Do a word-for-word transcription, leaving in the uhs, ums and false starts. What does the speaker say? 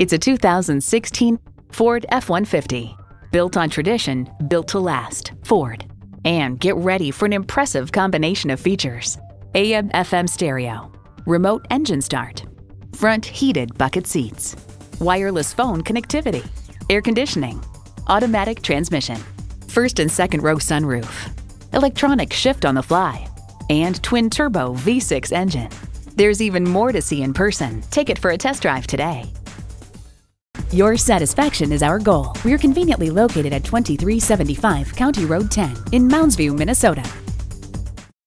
It's a two thousand sixteen Ford F one fifty. Built on tradition, built to last, Ford. And get ready for an impressive combination of features. A M F M stereo, remote engine start, front heated bucket seats, wireless phone connectivity, air conditioning, automatic transmission, first and second row sunroof, electronic shift on the fly, and twin turbo V six engine. There's even more to see in person. Take it for a test drive today. Your satisfaction is our goal. We're conveniently located at twenty-three seventy-five County Road ten in Mounds View, Minnesota.